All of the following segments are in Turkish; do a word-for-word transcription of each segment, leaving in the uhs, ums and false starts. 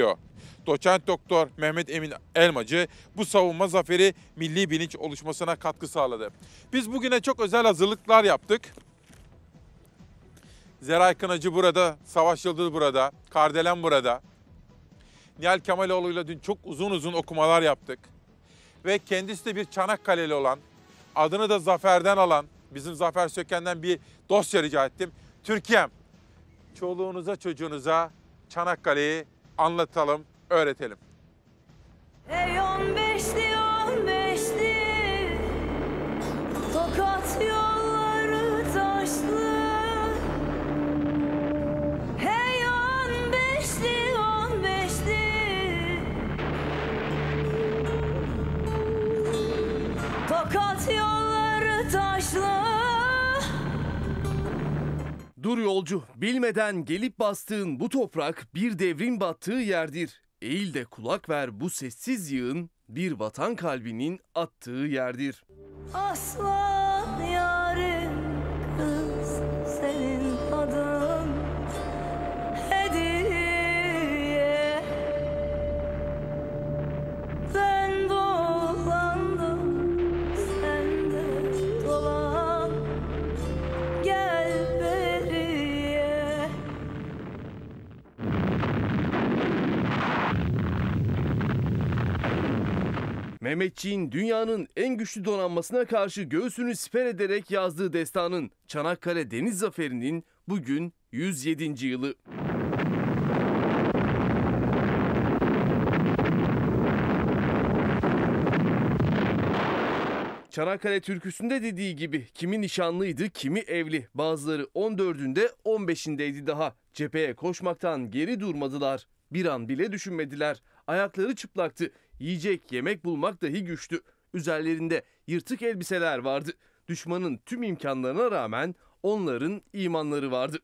istiyor. Doçent doktor Mehmet Emin Elmacı bu savunma zaferi milli bilinç oluşmasına katkı sağladı. Biz bugüne çok özel hazırlıklar yaptık. Zeray Kınacı burada, Savaş Yıldız burada, Kardelen burada. Nihal Kemaloğlu ile dün çok uzun uzun okumalar yaptık. Ve kendisi de bir Çanakkale'li olan, adını da Zafer'den alan, bizim Zafer Söken'den bir dosya rica ettim. Türkiye'm, çoluğunuza çocuğunuza Çanakkale'yi anlatalım, öğretelim. Ey on beşli on beşli Tokat yolları taşlı. Hey on beşli on beşli Tokat yolları taşlı. Dur yolcu, bilmeden gelip bastığın bu toprak bir devrin battığı yerdir. Eğil de kulak ver, bu sessiz yığın bir vatan kalbinin attığı yerdir. Aslan yarim kız senin adın hediye. Ben dolandım, sen de dolan, gel beriye. Mehmetçiğin dünyanın en güçlü donanmasına karşı göğsünü siper ederek yazdığı destanın, Çanakkale Deniz Zaferi'nin bugün yüz yedinci yılı. Çanakkale türküsünde dediği gibi kimi nişanlıydı, kimi evli. Bazıları on dördünde, on beşindeydi daha. Cepheye koşmaktan geri durmadılar. Bir an bile düşünmediler. Ayakları çıplaktı. Yiyecek, yemek bulmak dahi güçtü. Üzerlerinde yırtık elbiseler vardı. Düşmanın tüm imkanlarına rağmen onların imanları vardı.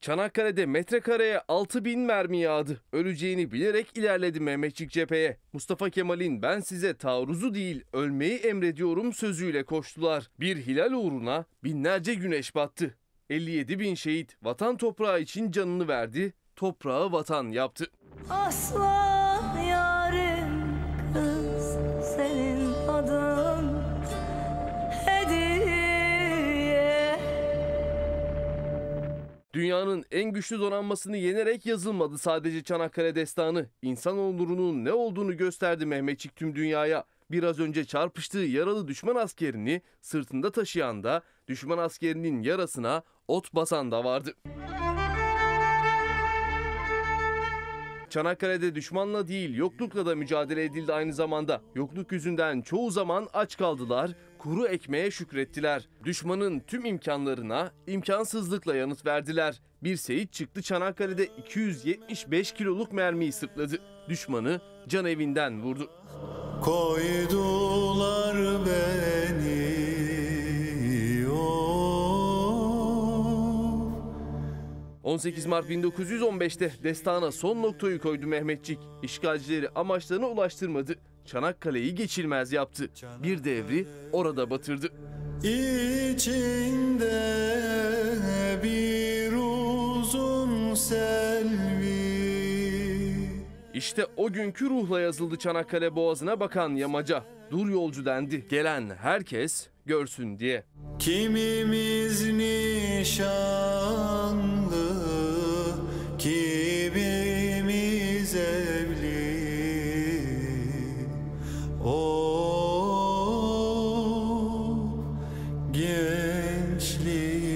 Çanakkale'de metrekareye altı bin mermi yağdı. Öleceğini bilerek ilerledi Mehmetçik cepheye. Mustafa Kemal'in "ben size taarruzu değil ölmeyi emrediyorum" sözüyle koştular. Bir hilal uğruna binlerce güneş battı. elli yedi bin şehit vatan toprağı için canını verdi, toprağı vatan yaptı. Aslan yarim kız senin adın hediye. Dünyanın en güçlü donanmasını yenerek yazılmadı sadece Çanakkale destanı. İnsan onurunun ne olduğunu gösterdi Mehmetçik tüm dünyaya. Biraz önce çarpıştığı yaralı düşman askerini sırtında taşıyan da, düşman askerinin yarasına ot basan da vardı. Çanakkale'de düşmanla değil yoklukla da mücadele edildi aynı zamanda. Yokluk yüzünden çoğu zaman aç kaldılar, kuru ekmeğe şükrettiler. Düşmanın tüm imkanlarına imkansızlıkla yanıt verdiler. Bir Seyit çıktı, Çanakkale'de iki yüz yetmiş beş kiloluk mermiyi sırtladı. Düşmanı can evinden vurdu. Koydular beni oh. on sekiz Mart bin dokuz yüz on beşte destana son noktayı koydu Mehmetçik. İşgalcileri amaçlarına ulaştırmadı. Çanakkale'yi geçilmez yaptı. Bir devri orada batırdı. İçinde bir uzun selvi. İşte o günkü ruhla yazıldı Çanakkale Boğazı'na bakan yamaca. Dur yolcu dendi. Gelen herkes görsün diye. Kimimiz nişanlı, kimimiz evli. O gençlik.